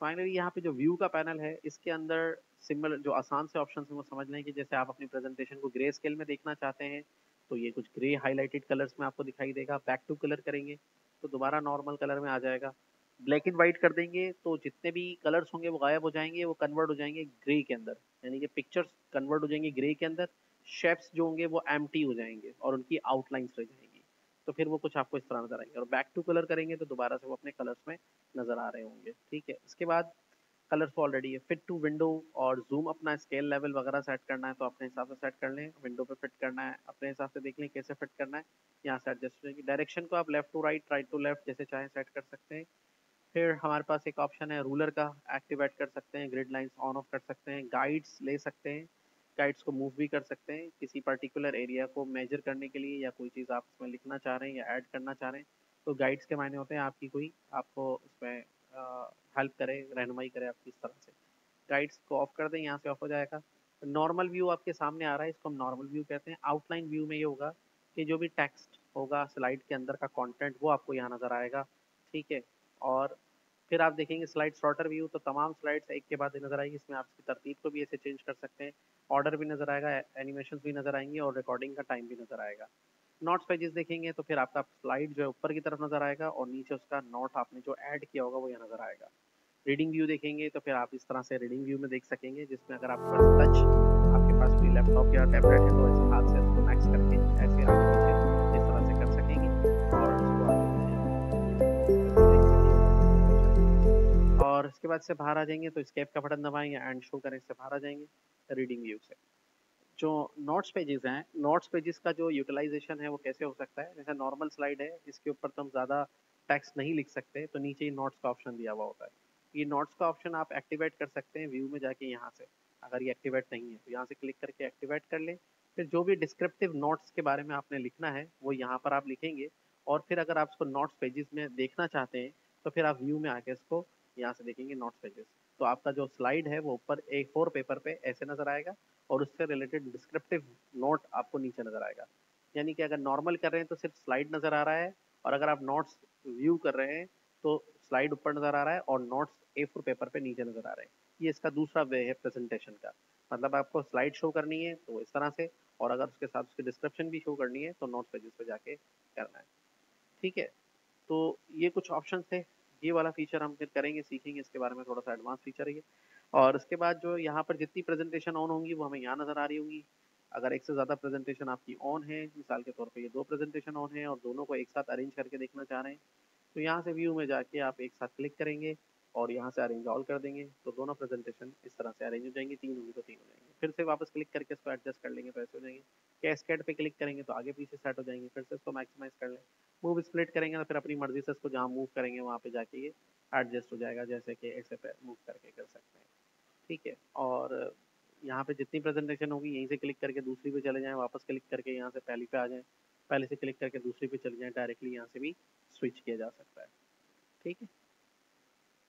Finally यहाँ पे जो व्यू का पैनल है इसके अंदर सिंपल जो आसान से ऑप्शन है वो समझ लें कि जैसे आप अपनी प्रेजेंटेशन को ग्रे स्केल में देखना चाहते हैं तो ये कुछ ग्रे हाईलाइटेड कलर्स में आपको दिखाई देगा। बैक टू कलर करेंगे तो दोबारा नॉर्मल कलर में आ जाएगा। ब्लैक एंड वाइट कर देंगे तो जितने भी कलर्स होंगे वो गायब हो जाएंगे, वो कन्वर्ट हो जाएंगे ग्रे के अंदर, यानी कि पिक्चर्स कन्वर्ट हो जाएंगे ग्रे के अंदर। शेप्स जो होंगे वो एम्प्टी हो जाएंगे और उनकी आउटलाइंस रह जाएंगी, तो फिर वो कुछ आपको इस तरह नजर आएंगे। और बैक टू कलर करेंगे तो दोबारा से वो अपने कलर्स में नजर आ रहे होंगे। ठीक है, इसके बाद कलर्स ऑलरेडी है। फिट टू विंडो और जूम अपना स्केल लेवल वगैरह सेट करना है तो अपने हिसाब से सेट कर लें। विंडो पे फिट करना है अपने हिसाब से देख लें कैसे फिट करना है, यहाँ से एडजस्ट हो जाएगी। डायरेक्शन को आप left to right, right to left जैसे चाहे सेट कर सकते हैं। फिर हमारे पास एक ऑप्शन है रूलर का, एक्टिवेट कर सकते हैं, ग्रिड लाइन्स ऑन ऑफ कर सकते हैं, गाइड्स ले सकते हैं, गाइड्स को मूव भी कर सकते हैं किसी पर्टिकुलर एरिया को मेजर करने के लिए, या कोई चीज़ आप उसमें लिखना चाह रहे हैं या ऐड करना चाह रहे हैं तो गाइड्स के मायने होते हैं आपकी कोई आपको उसमें हेल्प करे, रहनुमाई करे आपकी इस तरह से। गाइड्स को ऑफ कर दें, यहाँ से ऑफ हो जाएगा। नॉर्मल व्यू आपके सामने आ रहा है, इसको हम नॉर्मल व्यू कहते हैं। आउटलाइन व्यू में ये होगा कि जो भी टेक्स्ट होगा स्लाइड के अंदर का कंटेंट वो आपको यहाँ नज़र आएगा। ठीक है, और फिर आप देखेंगे स्लाइड सॉर्टर व्यू, तो तमाम स्लाइड्स एक के बाद नज़र आएगी। इसमें आप इसकी तरतीब को भी ऐसे चेंज कर सकते हैं, ऑर्डर भी नज़र आएगा, एनिमेशन भी नज़र आएंगी और रिकॉर्डिंग का टाइम भी नज़र आएगा। नोट्स पेजेस देखेंगे तो फिर आपका स्लाइड जो है ऊपर की तरफ नज़र आएगा और नीचे उसका नोट आपने जो ऐड किया होगा वो यहाँ नज़र आएगा। रीडिंग व्यू देखेंगे तो फिर आप इस तरह से रीडिंग व्यू में देख सकेंगे, जिसमें अगर आपके पास टच आपके पास कोई लैपटॉप या टैबलेट है तो ऐसे हाथ से इसको मैक्स करके ऐसे आगे पीछे इस तरह से कर सकेंगे और इसके बाद से बाहर आ जाएंगे तो स्केप का बटन दबाएं या एंड शो करें, इससे बाहर आ जाएंगे। रीडिंग व्यू से जो नोट्स पेजेस हैं, नोट्स पेजेस का जो यूटिलाइजेशन है वो कैसे हो सकता है। जैसे नॉर्मल स्लाइड है, इसके ऊपर तो हम ज़्यादा टेक्स्ट नहीं लिख सकते तो नीचे ही नोट्स का ऑप्शन दिया हुआ होता है। ये नोट्स का ऑप्शन आप एक्टिवेट कर सकते हैं व्यू में जाके, यहाँ से अगर ये एक्टिवेट नहीं है तो यहाँ से क्लिक करके एक्टिवेट कर लें। फिर जो भी डिस्क्रिप्टिव नोट्स के बारे में आपने लिखना है वो यहाँ पर आप लिखेंगे और फिर अगर आप इसको नोट्स पेजेस में देखना चाहते हैं तो फिर आप व्यू में आके इसको यहाँ से देखेंगे नोट्स पेजेस, तो आपका जो स्लाइड है वो ऊपर A4 पेपर पे ऐसे नज़र आएगा और उससे रिलेटेड डिस्क्रिप्टिव नोट आपको नीचे नज़र आएगा। यानी कि अगर नॉर्मल कर रहे हैं तो सिर्फ स्लाइड नज़र आ रहा है, और अगर आप नोट्स व्यू कर रहे हैं तो स्लाइड ऊपर नज़र आ रहा है और नोट्स A4 पेपर पे नीचे नज़र आ रहे हैं। ये इसका दूसरा वे है प्रेजेंटेशन का, मतलब आपको स्लाइड शो करनी है तो इस तरह से, और अगर उसके साथ उसकी डिस्क्रिप्शन भी शो करनी है तो नोट्स पेजेस पे जाके करना है। ठीक है, तो ये कुछ ऑप्शन थे। ये वाला फीचर हम फिर करेंगे, सीखेंगे इसके बारे में, थोड़ा सा एडवांस फीचर है ये। और उसके बाद जो यहाँ पर जितनी प्रेजेंटेशन ऑन होंगी वो हमें यहाँ नज़र आ रही होंगी। अगर एक से ज़्यादा प्रेजेंटेशन आपकी ऑन है, मिसाल के तौर पे ये 2 प्रेजेंटेशन ऑन है और दोनों को एक साथ अरेंज करके देखना चाह रहे हैं तो यहाँ से व्यू में जाके आप एक साथ क्लिक करेंगे और यहाँ से अरेंज ऑल कर देंगे तो दोनों प्रेजेंटेशन इस तरह से अरेंज हो जाएंगी। 3 होंगी तो 3 हो जाएंगी, फिर से वापस क्लिक करके इसको एडजस्ट कर लेंगे तो ऐसे हो जाएंगे। कैस्केड पे क्लिक करेंगे तो आगे पीछे सेट हो जाएंगे, फिर से इसको मैक्सिमाइज कर लें। मूव स्प्लिट करेंगे तो फिर अपनी मर्जी से इसको जहाँ मूव करेंगे वहाँ पे जाके ये एडजस्ट हो जाएगा, जैसे कि ऐसे पे मूव करके कर सकते हैं। ठीक है, और यहाँ पे जितनी प्रेजेंटेशन होगी यहीं से क्लिक करके दूसरी पे चले जाएँ, वापस क्लिक करके यहाँ से पहली पे आ जाएँ, पहले से क्लिक करके दूसरी पे चले जाएँ, डायरेक्टली यहाँ से भी स्विच किया जा सकता है। ठीक है।